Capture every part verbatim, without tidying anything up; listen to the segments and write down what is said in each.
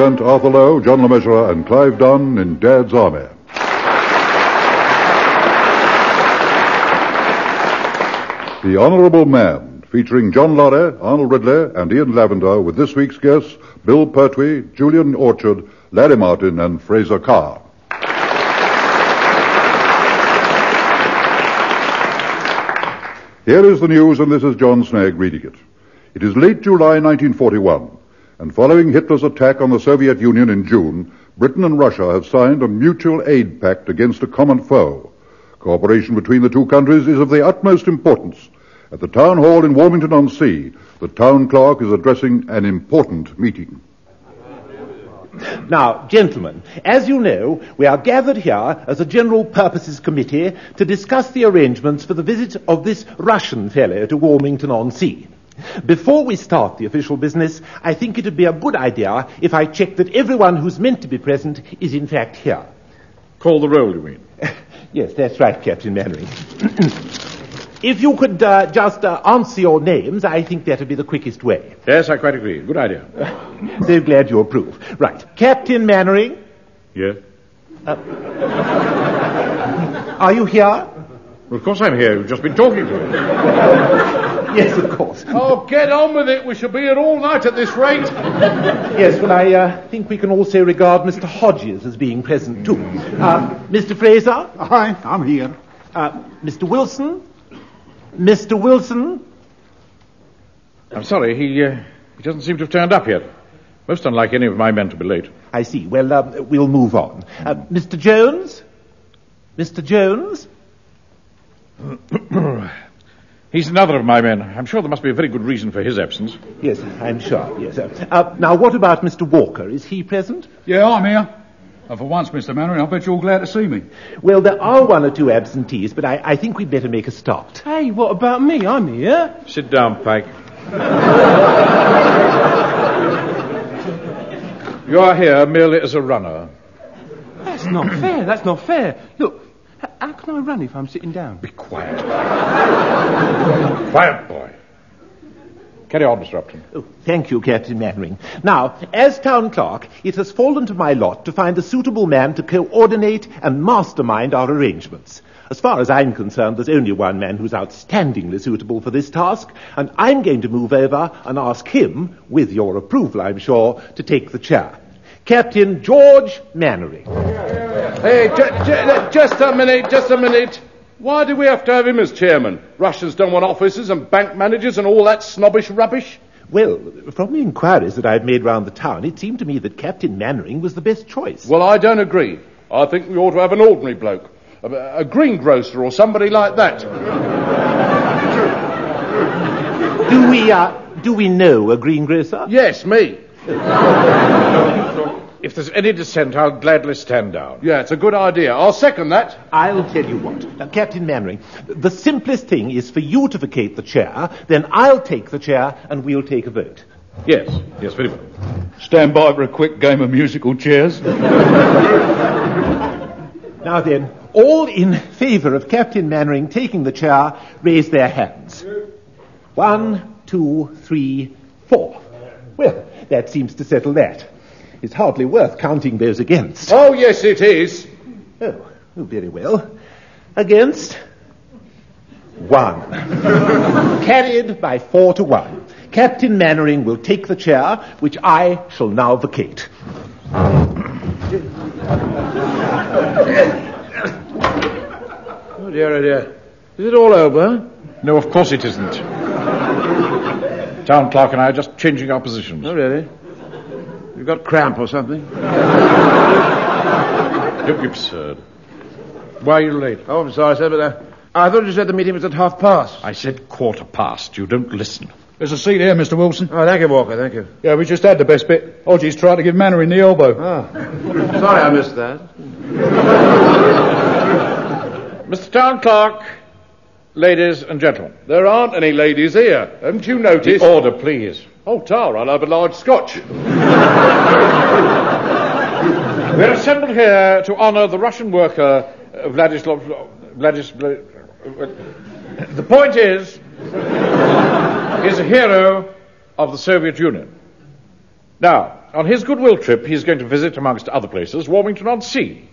present Arthur Lowe, John LeMessurier, and Clive Dunn in Dad's Army. The Honourable Man, featuring John Laurie, Arnold Ridley, and Ian Lavender, with this week's guests, Bill Pertwee, Julian Orchard, Larry Martin, and Fraser Carr. Here is the news, and this is John Snagge reading it. It is late July nineteen forty-one, and following Hitler's attack on the Soviet Union in June, Britain and Russia have signed a mutual aid pact against a common foe. Cooperation between the two countries is of the utmost importance. At the town hall in Walmington-on-Sea, the town clerk is addressing an important meeting. Now, gentlemen, as you know, we are gathered here as a General Purposes Committee to discuss the arrangements for the visit of this Russian fellow to Walmington-on-Sea. Before we start the official business, I think it would be a good idea if I check that everyone who's meant to be present is in fact here. Call the roll, you mean? Yes, that's right, Captain Mainwaring. If you could uh, just uh, answer your names, I think that would be the quickest way. Yes, I quite agree. Good idea. So glad you approve. Right. Captain Mainwaring? Yes? Uh, are you here? Well, of course I'm here. You've just been talking to me. Yes, of course. Oh, get on with it. We shall be here all night at this rate. Yes, well, I uh, think we can also regard Mister Hodges as being present, too. Uh, Mister Fraser? Hi, I'm here. Uh, Mister Wilson? Mister Wilson? I'm sorry, he, uh, he doesn't seem to have turned up yet. Most unlike any of my men to be late. I see. Well, uh, we'll move on. Uh, Mister Jones? Mister Jones? He's another of my men. I'm sure there must be a very good reason for his absence. Yes, I'm sure. Yes. Uh, uh, now, what about Mister Walker? Is he present? Yeah, I'm here. And for once, Mister Mainwaring, I bet you're all glad to see me. Well, there are one or two absentees, but I, I think we'd better make a start. Hey, what about me? I'm here. Sit down, Pike. You are here merely as a runner. That's not fair. That's not fair. Look, h- how can I run if I'm sitting down? Be quiet. Quiet, boy. Carry on, Mister Upton. Oh, thank you, Captain Mainwaring. Now, as town clerk, it has fallen to my lot to find a suitable man to coordinate and mastermind our arrangements. As far as I'm concerned, there's only one man who's outstandingly suitable for this task, and I'm going to move over and ask him, with your approval, I'm sure, to take the chair. Captain George Mainwaring. Hey, ju- ju- just a minute, just a minute. Why do we have to have him as chairman? Russians don't want officers and bank managers and all that snobbish rubbish. Well, from the inquiries that I've made round the town, it seemed to me that Captain Mainwaring was the best choice. Well, I don't agree. I think we ought to have an ordinary bloke, a, a greengrocer or somebody like that. Do we, uh, do we know a greengrocer? Yes, me. If there's any dissent, I'll gladly stand down. Yeah, it's a good idea. I'll second that. I'll tell you what. Now, Captain Mainwaring, the simplest thing is for you to vacate the chair, then I'll take the chair and we'll take a vote. Yes, yes, very well. Stand by for a quick game of musical chairs. Now then, all in favour of Captain Mainwaring taking the chair, raise their hands. One, two, three, four. Well, that seems to settle that. It's hardly worth counting those against. Oh, yes, it is. Oh, oh very well. Against? One. Carried by four to one. Captain Mainwaring will take the chair, which I shall now vacate. Oh, dear, oh, dear. Is it all over? No, of course it isn't. Town clerk and I are just changing our positions. Oh, really? You've got cramp or something? Don't be absurd. Why are you late? Oh, I'm sorry, sir, but uh, I thought you said the meeting was at half past. I said quarter past. You don't listen. There's a seat here, Mister Wilson. Oh, thank you, Walker, thank you. Yeah, we just had the best bit. Hodges tried to give Mainwaring the elbow. Ah. Sorry I missed that. Mister Town Clerk, ladies and gentlemen. There aren't any ladies here. Haven't you noticed? The order, please. Oh, Tara, I'll have a large scotch. We're assembled here to honour the Russian worker, uh, Vladislav... Vladislav... Uh, the point is, is a hero of the Soviet Union. Now, on his goodwill trip, he's going to visit, amongst other places, Walmington-on-Sea.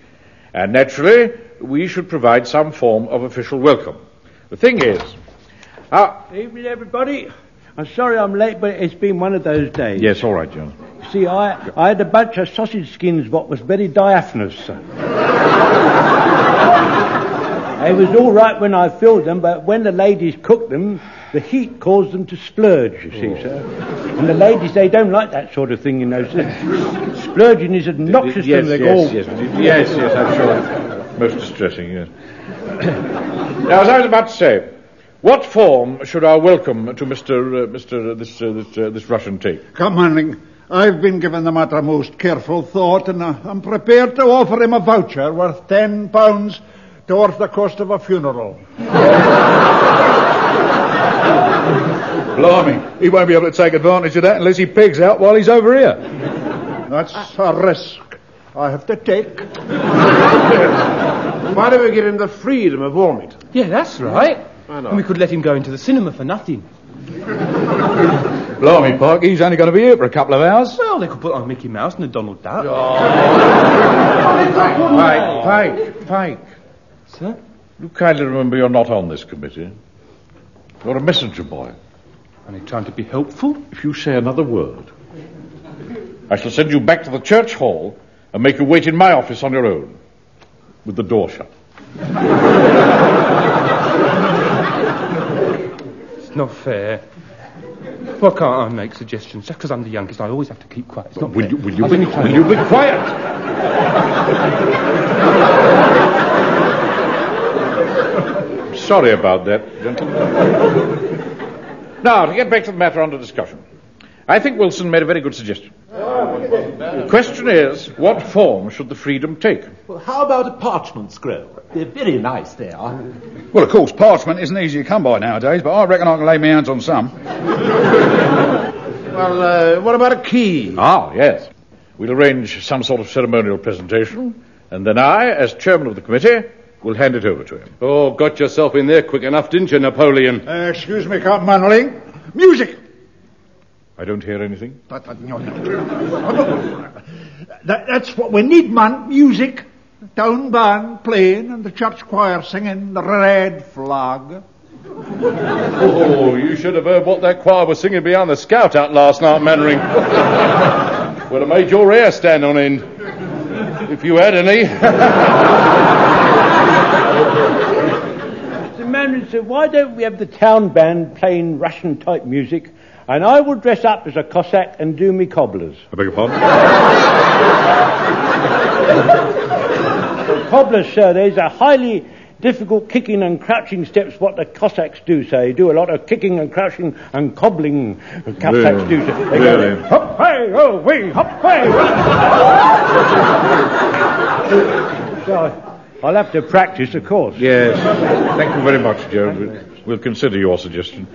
And naturally, we should provide some form of official welcome. The thing is... Uh, Evening, everybody. I'm sorry I'm late, but it's been one of those days. Yes, all right, John. See, I, I had a bunch of sausage skins what was very diaphanous. It was all right when I filled them, but when the ladies cooked them, the heat caused them to splurge, you see, oh. sir. And the ladies, they don't like that sort of thing, you know, sir. Splurging is obnoxious to them. Yes, yes, yes, yes, yes, I'm sure. Most distressing, yes. Now, as I was about to say... What form should our welcome to Mr. Uh, Mr. Uh, this uh, this, uh, this Russian take? Commanding, I've been given the matter most careful thought, and uh, I'm prepared to offer him a voucher worth ten pounds towards the cost of a funeral. Blimey, he won't be able to take advantage of that unless he pegs out while he's over here. That's I... a risk I have to take. Why don't we give him the freedom of Walmington? Yeah, that's right. And we could let him go into the cinema for nothing. Blimey, Park, he's only going to be here for a couple of hours. Well, they could put on Mickey Mouse and a Donald Duck. Oh. Pike, Pike, Pike. Sir? You kindly remember you're not on this committee. You're a messenger boy. Only trying to be helpful. If you say another word, I shall send you back to the church hall and make you wait in my office on your own, with the door shut. Not fair. Why can't I make suggestions? Just because I'm the youngest, I always have to keep quiet. It's not will fair. You, will you, be, will you be quiet? Sorry about that, gentlemen. Now, to get back to the matter under discussion, I think Wilson made a very good suggestion. The question is, what form should the freedom take? Well, how about a parchment scroll? They're very nice, they are. Well, of course, parchment isn't easy to come by nowadays, but I reckon I can lay my hands on some. Well, uh, what about a key? Ah, yes. We'll arrange some sort of ceremonial presentation, and then I, as chairman of the committee, will hand it over to him. Oh, got yourself in there quick enough, didn't you, Napoleon? Uh, excuse me, Captain Mainwaring. Music! I don't hear anything. But, uh, no, no. that, that's what we need, man. Music. Town band playing and the church choir singing the Red Flag. Oh, you should have heard what that choir was singing behind the scout out last night, Mainwaring. Would have made your hair stand on end. If you had any. Mister Mainwaring, sir, why don't we have the town band playing Russian-type music? And I will dress up as a Cossack and do me cobblers. I beg your pardon? Well, cobblers, sir, there's a highly difficult kicking and crouching steps what the Cossacks do, sir. They do a lot of kicking and crouching and cobbling the Cossacks yeah. do, sir. They yeah, go, yeah. Hop, hey, oh, wee, hop, hey. So I'll have to practice, of course. Yes. Thank you very much, Joe. We'll consider your suggestion.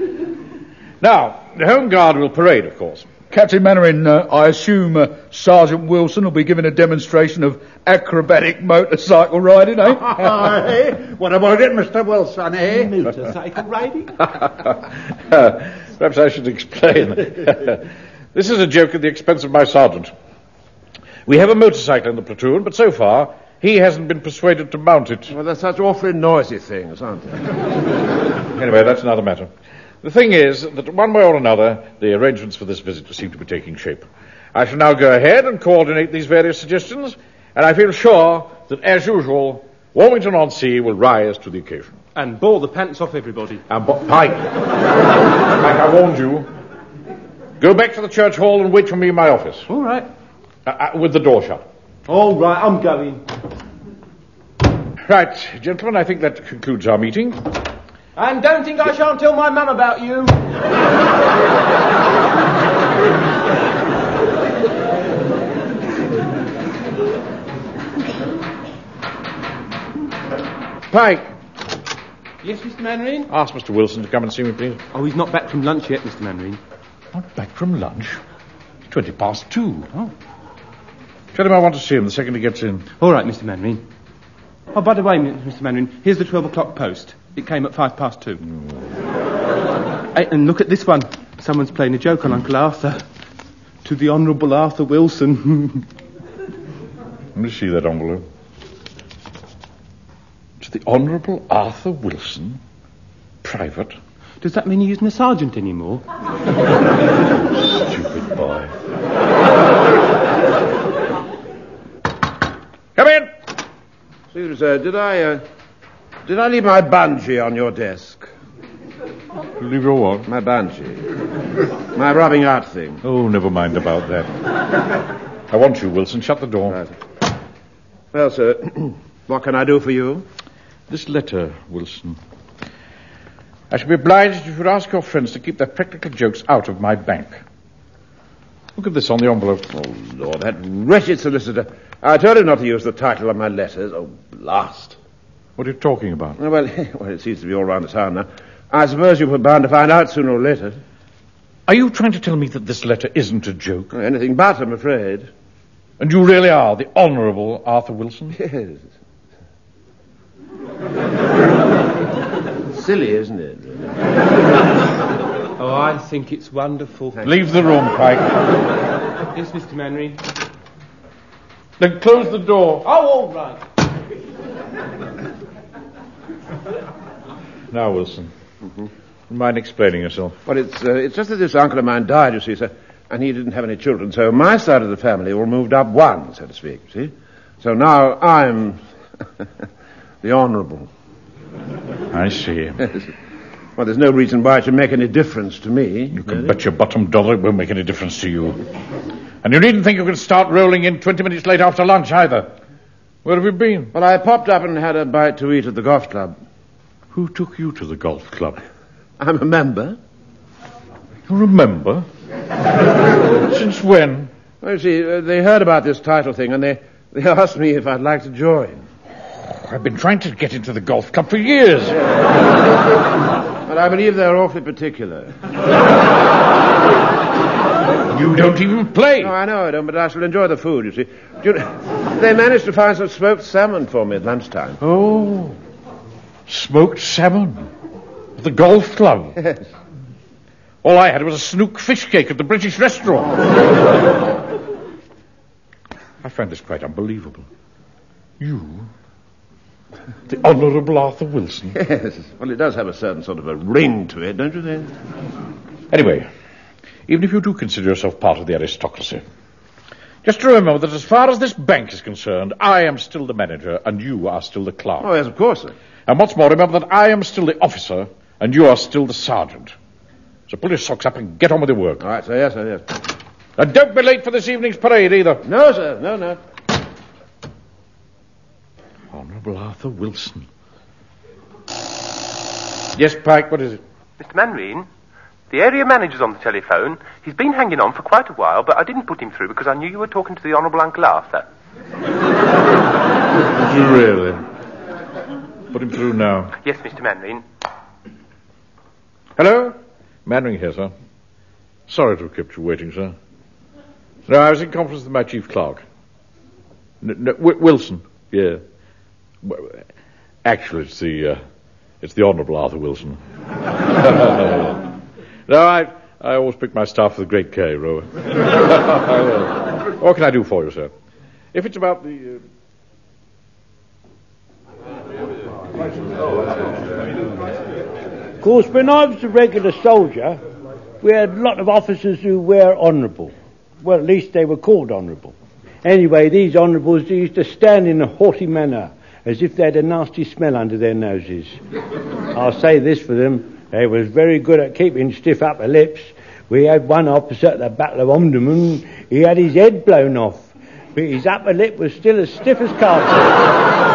Now, the Home Guard will parade, of course. Captain Mainwaring, uh, I assume uh, Sergeant Wilson will be giving a demonstration of acrobatic motorcycle riding, eh? Hey, what about it, Mister Wilson, eh? Motorcycle riding? uh, perhaps I should explain. This is a joke at the expense of my sergeant. We have a motorcycle in the platoon, but so far, he hasn't been persuaded to mount it. Well, they're such awfully noisy things, aren't they? Anyway, that's another matter. The thing is that one way or another, the arrangements for this visit seem to be taking shape. I shall now go ahead and coordinate these various suggestions, and I feel sure that, as usual, Walmington-on-Sea will rise to the occasion. And bore the pants off everybody. And bo- Pike. Pike, I warned you. Go back to the church hall and wait for me in my office. All right. Uh, uh, with the door shut. All right, I'm going. Right, gentlemen, I think that concludes our meeting. And don't think I shan't tell my mum about you. Pike. Yes, Mister Mainwaring? Ask Mister Wilson to come and see me, please. Oh, he's not back from lunch yet, Mister Mainwaring. Not back from lunch? Twenty past two. Oh. Tell him I want to see him the second he gets in. All right, Mister Mainwaring. Oh, by the way, Mister Mainwaring, here's the twelve o'clock post. It came at five past two. Mm. Hey, and look at this one. Someone's playing a joke on Uncle Arthur. to the Honourable Arthur Wilson. Let me see that envelope. To the Honourable Arthur Wilson? Private? Does that mean he isn't a sergeant anymore? Stupid boy. Come in! Excuse me, sir, did I, uh, did I leave my bungee on your desk? Leave your what? My bungee. My rubbing out thing. Oh, never mind about that. I want you, Wilson. Shut the door. Right. Well, sir, what can I do for you? This letter, Wilson. I should be obliged if you would ask your friends to keep their practical jokes out of my bank. Look at this on the envelope. Oh, Lord, that wretched solicitor. I told him not to use the title of my letters. Oh, blast. What are you talking about? Well, well, it seems to be all round the town now. I suppose you were bound to find out sooner or later. Are you trying to tell me that this letter isn't a joke? Anything but, I'm afraid. And you really are the Honourable Arthur Wilson? Yes. Silly, isn't it? Oh, I think it's wonderful. Thank Leave you. The room, Pike. Yes, Mister Manry. Then close the door. Oh, all right. Now, Wilson, mm-hmm. Mind explaining yourself? Well, it's uh, it's just that this uncle of mine died, you see, sir, and he didn't have any children, so my side of the family all moved up one, so to speak, see? So now I'm the Honourable. I see. Well, there's no reason why it should make any difference to me. You can really? Bet your bottom dollar it won't make any difference to you. And you needn't think you can start rolling in twenty minutes late after lunch, either. Where have you been? Well, I popped up and had a bite to eat at the golf club. Who took you to the golf club? I'm a member. You're a member? Since when? Well, you see, uh, they heard about this title thing, and they, they asked me if I'd like to join. I've been trying to get into the golf club for years. But I believe they're awfully particular. You don't even play. No, I know I don't, but I shall enjoy the food, you see. You know, they managed to find some smoked salmon for me at lunchtime. Oh, smoked salmon at the golf club? Yes. All I had was a snook fish cake at the British restaurant. I find this quite unbelievable. You... The Honourable Arthur Wilson. Yes. Well, it does have a certain sort of a ring to it, don't you think? Anyway, even if you do consider yourself part of the aristocracy, just remember that as far as this bank is concerned, I am still the manager and you are still the clerk. Oh, yes, of course, sir. And what's more, remember that I am still the officer and you are still the sergeant. So pull your socks up and get on with your work. All right, sir, yes, sir, yes. And don't be late for this evening's parade, either. No, sir, no, no. Honourable Arthur Wilson. Yes, Pike, what is it? Mister Mainwaring, the area manager's on the telephone. He's been hanging on for quite a while, but I didn't put him through because I knew you were talking to the Honourable Uncle Arthur. Did you really? Put him through now. Yes, Mister Mainwaring. Hello? Mainwaring here, sir. Sorry to have kept you waiting, sir. No, I was in conference with my chief clerk. No, no, w- Wilson. Yeah. Well, actually, it's the, uh, it's the Honourable Arthur Wilson. No, I, I always pick my staff for the Great K, Rowan. What can I do for you, sir? If it's about the... Uh... Of course, when I was a regular soldier, we had a lot of officers who were honourable. Well, at least they were called honourable. Anyway, these honourables used to stand in a haughty manner, as if they had a nasty smell under their noses. I'll say this for them, they was very good at keeping stiff upper lips. We had one officer at the Battle of Omdurman, he had his head blown off, but his upper lip was still as stiff as cardboard.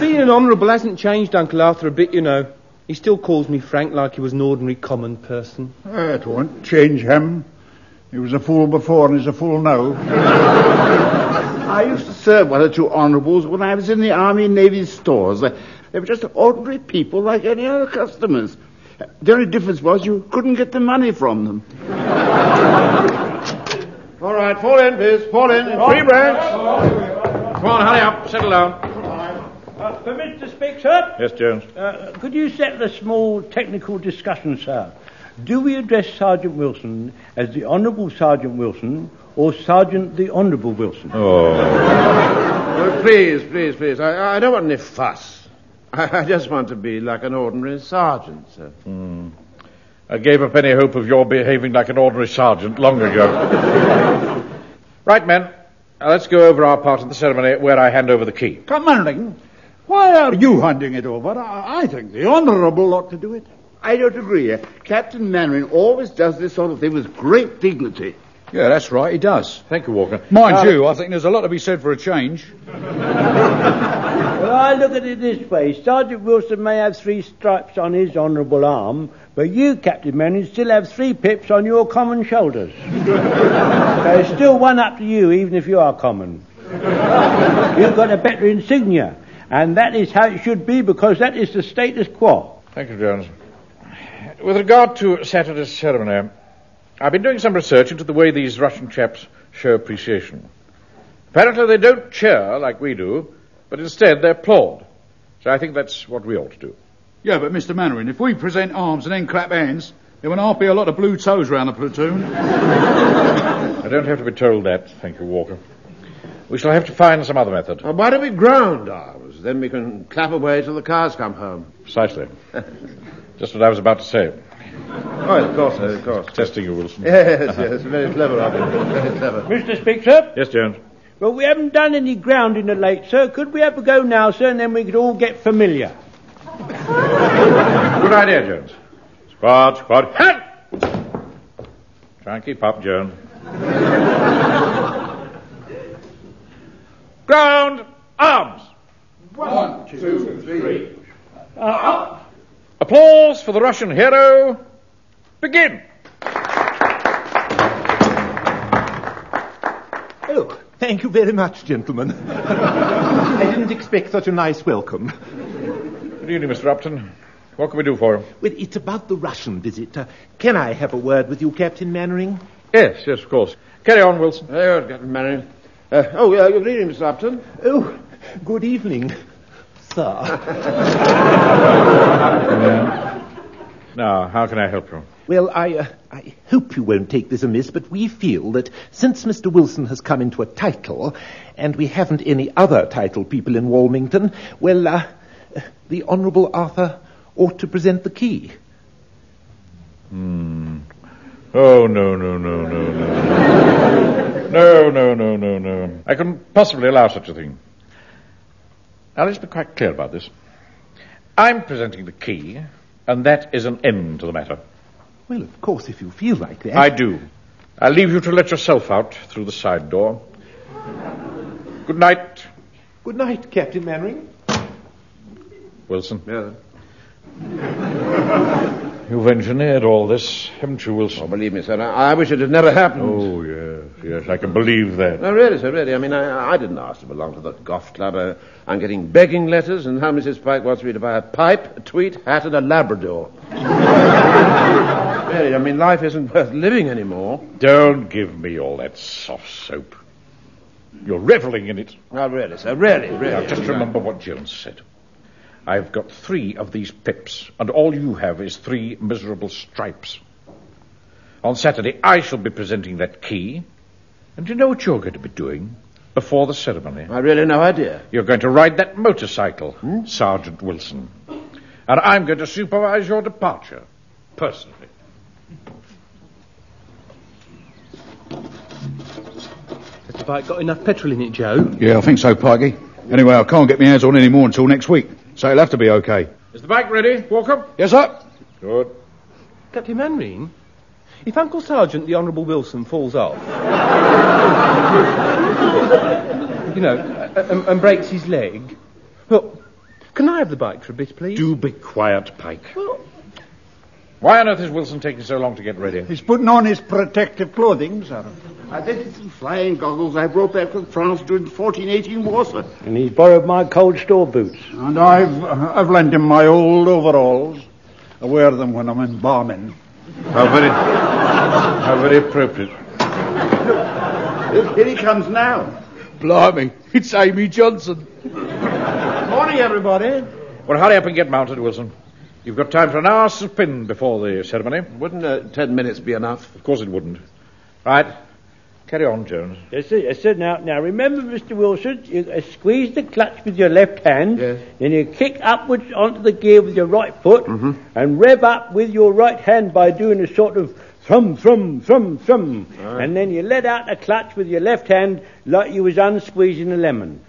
Being honourable hasn't changed Uncle Arthur a bit, you know. He still calls me Frank like he was an ordinary common person. Uh, it won't change him. He was a fool before and he's a fool now. I used to serve one or two honourables when I was in the Army and Navy stores. They were just ordinary people like any other customers. The only difference was you couldn't get the money from them. All right, fall in, please. Fall in. Free branch. Come on, hurry up. Settle down. Uh, permit to speak, sir? Yes, Jones. Uh, could you settle a small technical discussion, sir? Do we address Sergeant Wilson as the Honourable Sergeant Wilson or Sergeant the Honourable Wilson? Oh. No, please, please, please. I, I don't want any fuss. I, I just want to be like an ordinary sergeant, sir. Mm. I gave up any hope of your behaving like an ordinary sergeant long ago. Right, men. Now, let's go over our part of the ceremony where I hand over the key. Commanding, why are you handing it over? I, I think the Honourable ought to do it. I don't agree. Captain Mainwaring always does this sort of thing with great dignity. Yeah, that's right, he does. Thank you, Walker. Mind uh, you, I think there's a lot to be said for a change. Well, I look at it this way. Sergeant Wilson may have three stripes on his honourable arm, but you, Captain Mainwaring, still have three pips on your common shoulders. So it's still one up to you, even if you are common. You've got a better insignia, and that is how it should be, because that is the status quo. Thank you, Jones. With regard to Saturday's ceremony, I've been doing some research into the way these Russian chaps show appreciation. Apparently they don't cheer like we do, but instead they applaud. So I think that's what we ought to do. Yeah, but Mister Mainwaring, if we present arms and then clap hands, there won't half be a lot of blue toes round the platoon. I don't have to be told that, thank you, Walker. We shall have to find some other method. Well, why don't we ground arms? Then we can clap away till the cars come home. Precisely. Just what I was about to say. Oh, of course, of course. Testing you, Wilson. Yes, yes, very clever of you. Very clever. Mister Speak, sir? Yes, Jones. Well, we haven't done any grounding of late, sir. Could we have a go now, sir, and then we could all get familiar? Good idea, Jones. Squad, squad. Try and keep up, Jones. Ground, arms. One, two, three. Uh, up. Applause for the Russian hero. Begin. Oh, thank you very much, gentlemen. I didn't expect such a nice welcome. Good evening, Mister Upton. What can we do for you? Well, it's about the Russian visit. Uh, can I have a word with you, Captain Mainwaring? Yes, yes, of course. Carry on, Wilson. There, Captain Mainwaring. Uh, oh, uh, good evening, Mister Upton. Oh, good evening. uh, now, how can I help you? Well, I, uh, I hope you won't take this amiss, but we feel that since Mister Wilson has come into a title, and we haven't any other title people in Walmington, well, uh, the Honourable Arthur ought to present the key. Hmm. Oh, no, no, no, no, no. No, no, no, no, no. I couldn't possibly allow such a thing. Now, let's be quite clear about this. I'm presenting the key, and that is an end to the matter. Well, of course, if you feel like that... I do. I'll leave you to let yourself out through the side door. Good night. Good night, Captain Mainwaring. Wilson. Yeah. You've engineered all this, haven't you, Wilson? Oh, believe me, sir, I, I wish it had never happened. Oh, yeah. Yes, I can believe that. No, really, sir, really. I mean, I, I didn't ask to belong to the Golf Club. Uh, I'm getting begging letters, and how Missus Pike wants me to buy a pipe, a tweed, hat, and a Labrador. Really, I mean, life isn't worth living anymore. Don't give me all that soft soap. You're reveling in it. Oh, really, sir, really, really. Now, just remember what Jones said. I've got three of these pips, and all you have is three miserable stripes. On Saturday, I shall be presenting that key... And do you know what you're going to be doing before the ceremony? I really no idea. You're going to ride that motorcycle, hmm? Sergeant Wilson. And I'm going to supervise your departure, personally. Has the bike got enough petrol in it, Joe? Yeah, I think so, Pikey. Anyway, I can't get my hands on any more until next week, so it'll have to be okay. Is the bike ready, Walker? Yes, sir. Good. Captain Mainwaring, if Uncle Sergeant the Honourable Wilson falls off... you know, and, and breaks his leg. Well, can I have the bike for a bit, please? Do be quiet, Pike. Well, why on earth is Wilson taking so long to get ready? He's putting on his protective clothing, sir. I think it's the flying goggles I brought back from France during the fourteen eighteen war, sir. And he's borrowed my cold store boots. And I've I've lent him my old overalls. I wear them when I'm embalming. How very, how very appropriate. Here he comes now. Blimey, it's Amy Johnson. Morning, everybody. Well, hurry up and get mounted, Wilson. You've got time for an hour's spin before the ceremony. Wouldn't uh, ten minutes be enough? Of course it wouldn't. Right. Carry on, Jones. Yes, sir. Yes, sir. Now, now, remember, Mister Wilson, you uh, squeeze the clutch with your left hand, yes. Then you kick upwards onto the gear with your right foot, mm-hmm. and rev up with your right hand by doing a sort of thrum, thrum, thrum, thrum. Right. And then you let out the clutch with your left hand like you was unsqueezing a lemon.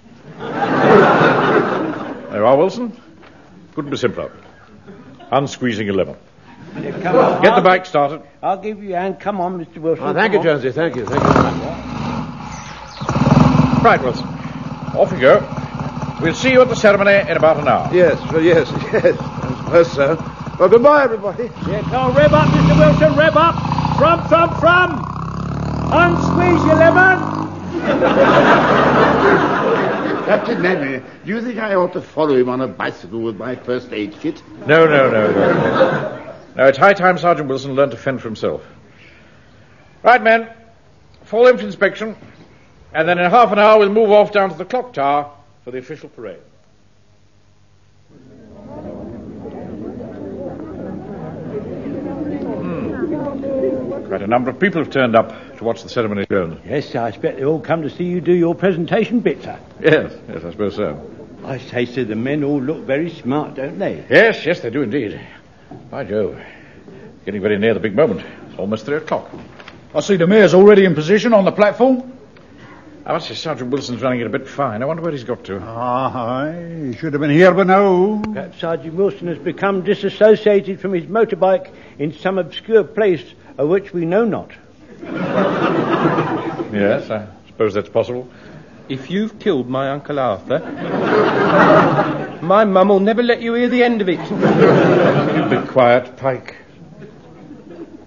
There you are, Wilson. Couldn't be simpler. Unsqueezing a lemon. Yeah, come on. Get the bike started. I'll give you a hand. Come on, Mister Wilson. Oh, thank you, Jonesy. Thank you. Thank you. Right, Wilson. Off you go. We'll see you at the ceremony in about an hour. Yes, well, yes, yes. I suppose so. Well, goodbye, everybody. Yeah, come on. Rev up, Mister Wilson. Rev up. From, from, from. Unsqueeze your lemon. Captain Mainwaring, do you think I ought to follow him on a bicycle with my first aid kit? No, no, no, no. No, it's high time Sergeant Wilson learned to fend for himself. Right, men. Fall in for inspection. And then in half an hour we'll move off down to the clock tower for the official parade. Quite a number of people have turned up to watch the ceremony. Yes, sir, I expect they all come to see you do your presentation bit, sir. Yes, yes, I suppose so. I say, sir, the men all look very smart, don't they? Yes, yes, they do indeed. By Jove, getting very near the big moment. It's almost three o'clock. I see the mayor's already in position on the platform. I must say, Sergeant Wilson's running it a bit fine. I wonder where he's got to. Ah, uh-huh. He should have been here by now. Perhaps Sergeant Wilson has become disassociated from his motorbike in some obscure place of which we know not. Yes, I suppose that's possible. If you've killed my Uncle Arthur, my mum will never let you hear the end of it. You be quiet, Pike.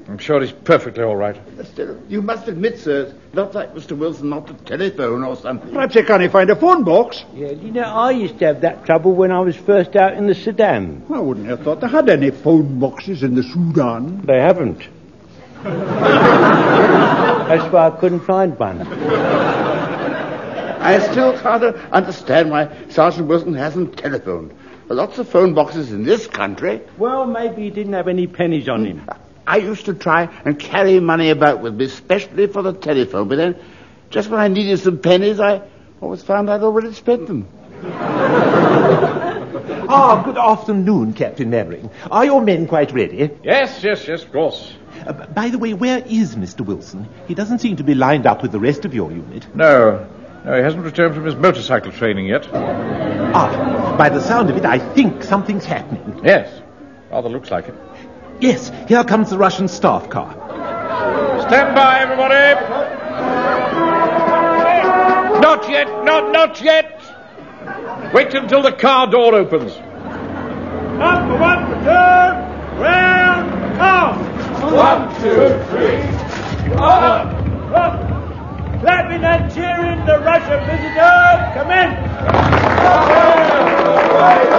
I'm sure he's perfectly all right. Still, you must admit, sir, not like Mister Wilson, not the telephone or something. Perhaps I can't find a phone box. Yeah, you know, I used to have that trouble when I was first out in the Sudan. I wouldn't have thought they had any phone boxes in the Sudan. They haven't. That's why I couldn't find one. I still can't understand why Sergeant Wilson hasn't telephoned. There are lots of phone boxes in this country. Well, maybe he didn't have any pennies on him. I used to try and carry money about with me, especially for the telephone, but then just when I needed some pennies, I always found I'd already spent them. Ah, good afternoon, Captain Mainwaring. Are your men quite ready? Yes, yes, yes, of course. Uh, by the way, where is Mister Wilson? He doesn't seem to be lined up with the rest of your unit. No. No, he hasn't returned from his motorcycle training yet. Ah, by the sound of it, I think something's happening. Yes. Rather looks like it. Yes, here comes the Russian staff car. Stand by, everybody. Not yet, not, not yet. Wait until the car door opens. Up for one, for two, round, off. One, two, three. Up! Up! Clapping and cheering the Russian visitors. Come in! All right.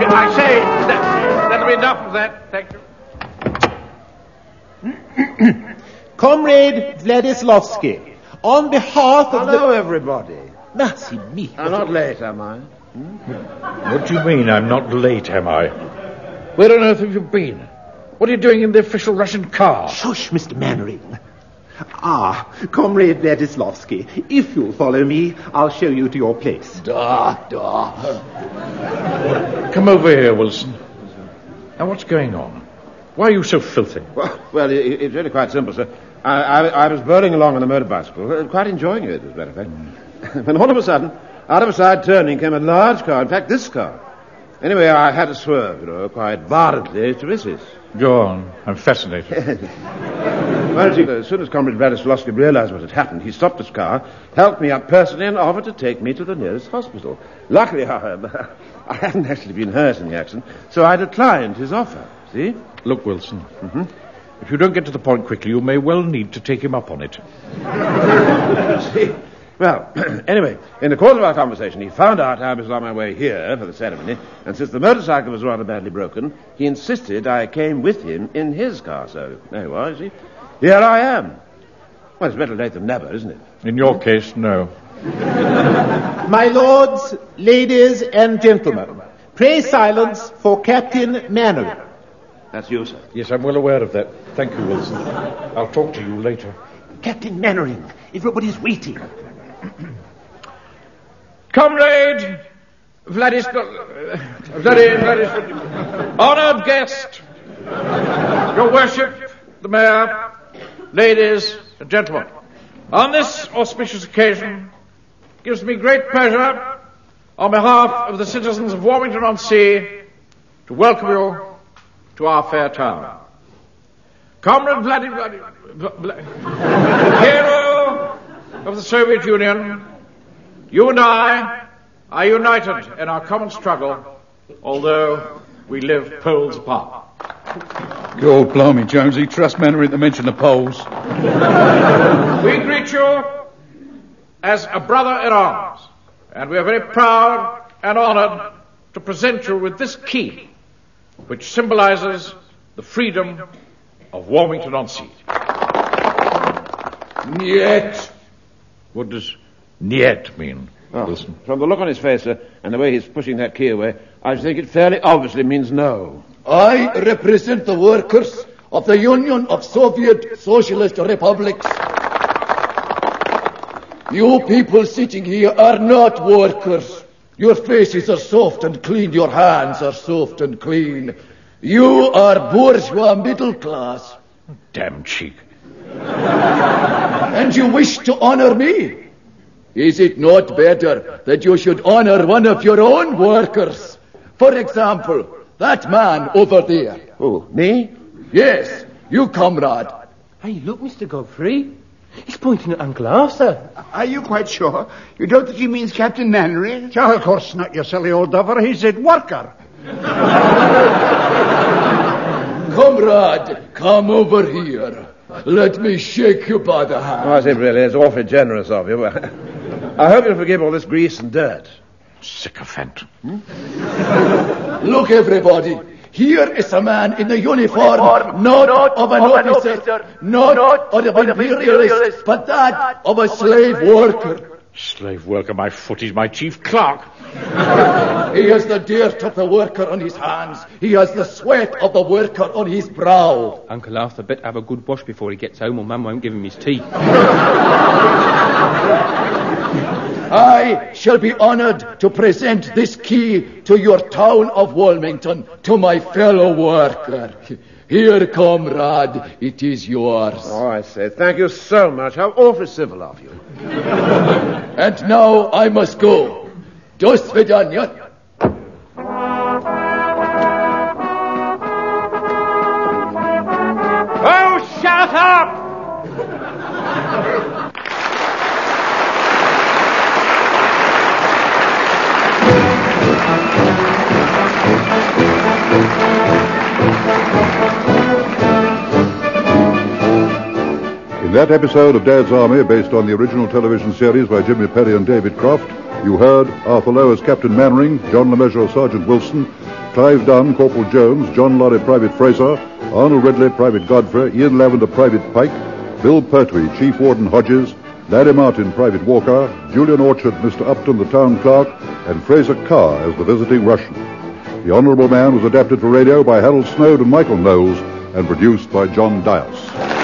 I say, that, that'll be enough of that. Thank you. Comrade Vladislavsky. On behalf of Hello, the... Hello, everybody. Mercy me. I'm not late, am I? Hmm? What do you mean, I'm not late, am I? Where on earth have you been? What are you doing in the official Russian car? Shush, Mister Mainwaring. Ah, Comrade Vladislavsky, if you'll follow me, I'll show you to your place. Da, da. Come over here, Wilson. Now, what's going on? Why are you so filthy? Well, well it, it's really quite simple, sir. I, I, I was bowling along on a motor bicycle, quite enjoying it, as a matter of fact. Mm. When all of a sudden, out of a side turning came a large car, in fact, this car. Anyway, I had to swerve, you know, quite violently to miss it. Go on. I'm fascinated. Well, see, as soon as Comrade Vladislavsky realized what had happened, he stopped his car, helped me up personally, and offered to take me to the nearest hospital. Luckily, however, I hadn't actually been hurt in the accident, so I declined his offer, see? Look, Wilson. Mm-hmm. If you don't get to the point quickly, you may well need to take him up on it. See? Well, anyway, in the course of our conversation, he found out I was on my way here for the ceremony, and since the motorcycle was rather badly broken, he insisted I came with him in his car, so there you are, you see. Here I am. Well, it's better late than never, isn't it? In your case, no. My lords, ladies and gentlemen, pray silence for Captain Mainwaring. That's you, sir. Yes, I'm well aware of that. Thank you, Wilson. I'll talk to you later. Captain Mainwaring, everybody's waiting. Comrade Vladislav... Vladislav... Honoured guest, your worship, the mayor, ladies and gentlemen, on this auspicious occasion, it gives me great pleasure, on behalf of the citizens of Walmington-on-Sea, to welcome you to our fair town. Comrade Vladislav... Hero of the Soviet Union, you and I are united in our common struggle, although we live poles apart. God, blimey, Jonesy, trust Mainwaring to mention the poles. We greet you as a brother in arms, and we are very proud and honoured to present you with this key, which symbolises the freedom of Walmington-on-Sea. Niet. What does niet mean, oh, Wilson? From the look on his face, sir, and the way he's pushing that key away, I think it fairly obviously means no. I represent the workers of the Union of Soviet Socialist Republics. You people sitting here are not workers. Your faces are soft and clean, your hands are soft and clean. You are bourgeois middle class. Damn cheek. And you wish to honor me? Is it not better that you should honor one of your own workers? For example, that man over there. Who, me? Yes, you, comrade. Hey, look, Mister Godfrey. He's pointing at Uncle Arthur. Are you quite sure? You don't think he means Captain Mainwaring? Sure, of course not, you silly old duffer. He said worker. Comrade, come over here. Let me shake you by the hand. Oh, I say, really, it's awfully generous of you. I hope you'll forgive all this grease and dirt. Sycophant. Hmm? Look, everybody. Here is a man in the uniform, uniform not, not of an, of an officer, officer, not, not of an imperialist, but that of a of slave, slave worker. worker. Slave worker, my foot is my chief clerk. He has the dirt of the worker on his hands. He has the sweat of the worker on his brow. Uncle Arthur, better have a good wash before he gets home, or Mum won't give him his tea. I shall be honoured to present this key to your town of Walmington, to my fellow worker. Here, comrade, it is yours. Oh, I say, thank you so much. How awfully civil of you. And now I must go. Do svidaniya. Oh, shut up! In that episode of Dad's Army, based on the original television series by Jimmy Perry and David Croft, you heard Arthur Lowe as Captain Mainwaring, John LeMessurier, Sergeant Wilson, Clive Dunn, Corporal Jones, John Laurie, Private Fraser, Arnold Ridley, Private Godfrey, Ian Lavender, Private Pike, Bill Pertwee, Chief Warden Hodges, Larry Martin, Private Walker, Julian Orchard, Mister Upton, the Town Clerk, and Fraser Carr as the visiting Russian. The Honourable Man was adapted for radio by Harold Snoad and Michael Knowles, and produced by John Dyos.